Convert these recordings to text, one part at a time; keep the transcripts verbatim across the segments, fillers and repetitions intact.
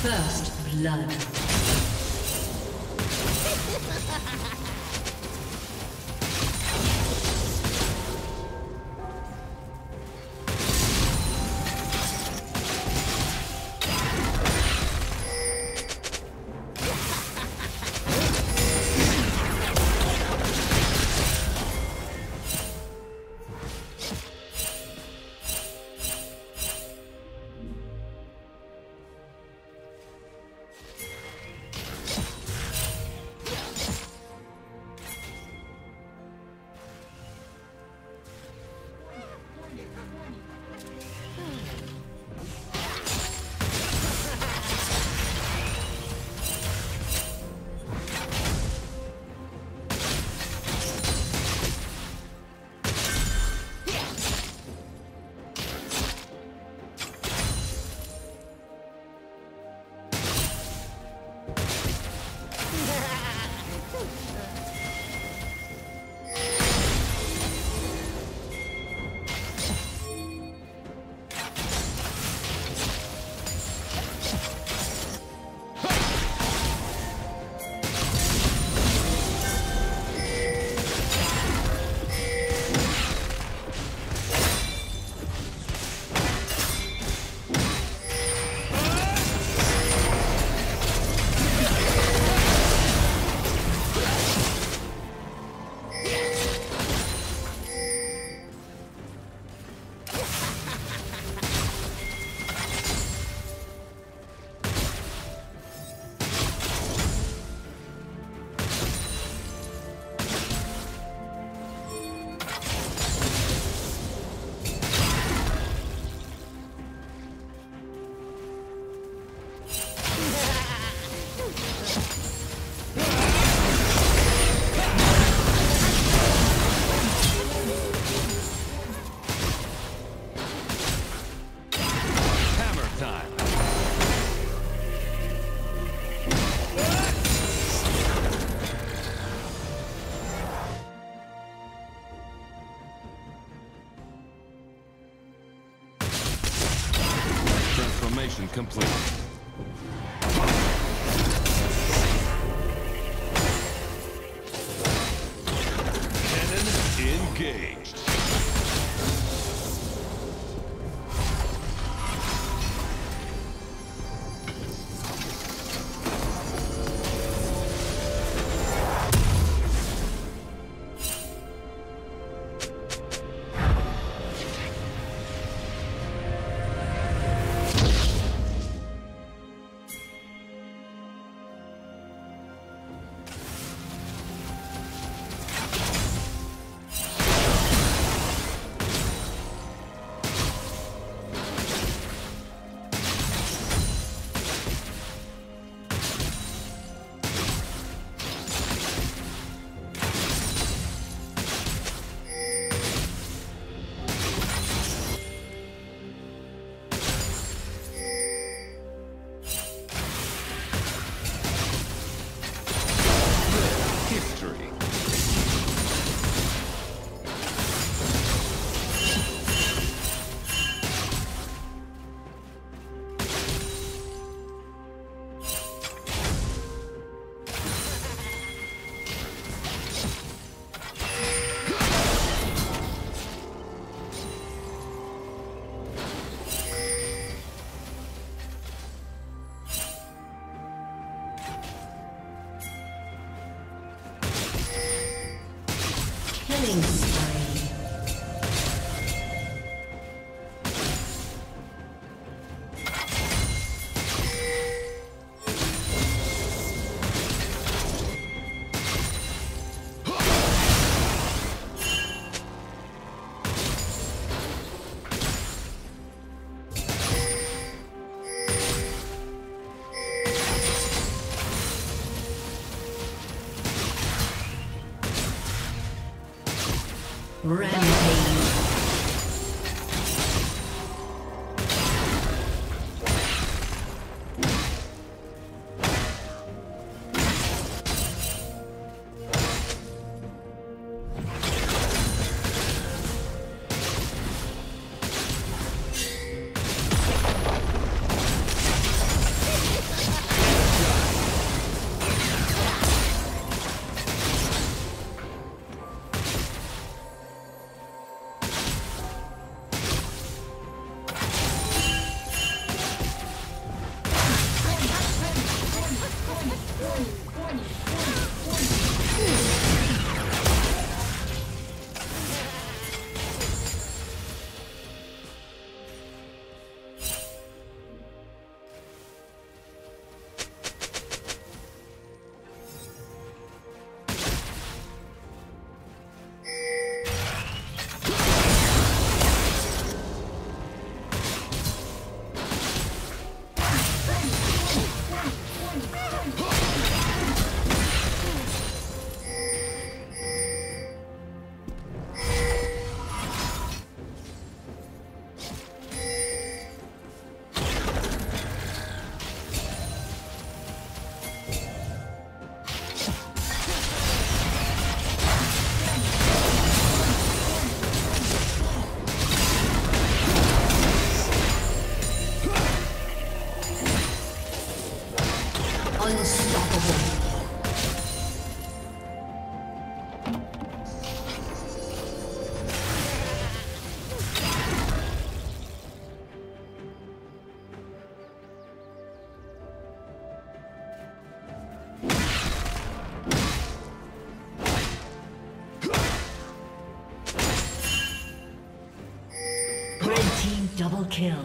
First blood. Complete. Rampage. Unstoppable. Double kill.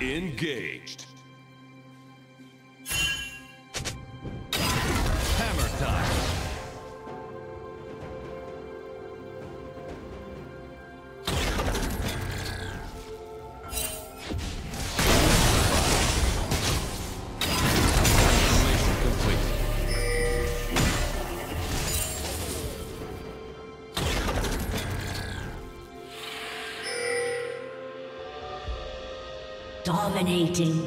Engaged. Hammer time. Installation complete. Dominating.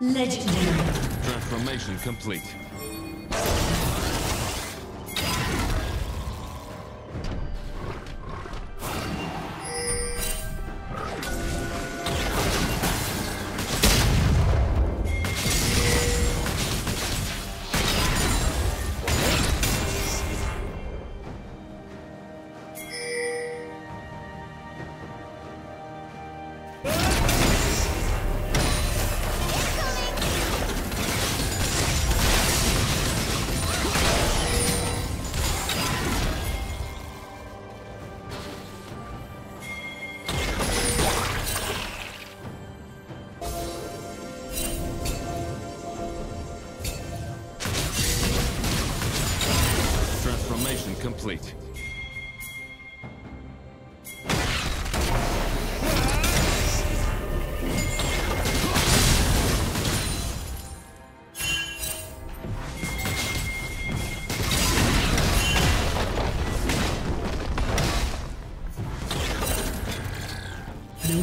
Legendary. Transformation complete. Complete. Blue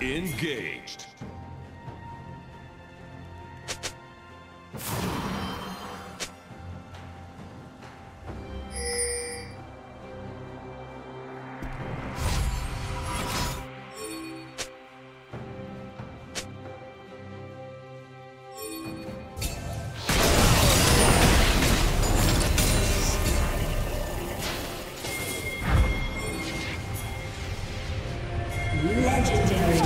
Engaged. Legendary.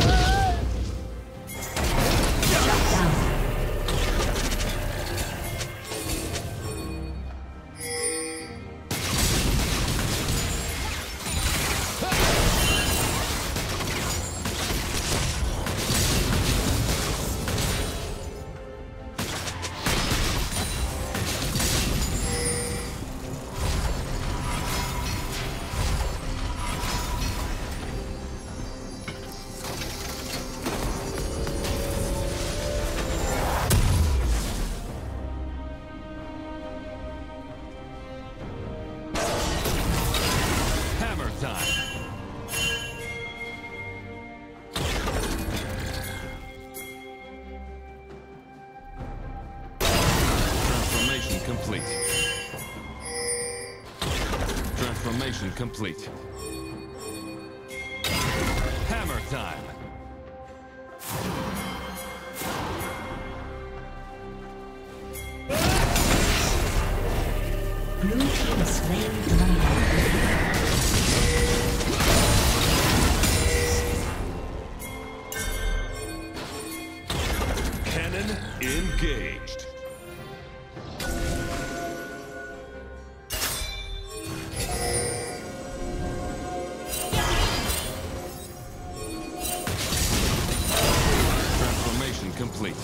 Complete. Transformation complete. Hammer time. Blue team slain dragon. Cannon engaged. Complete.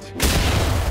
Time. Complete.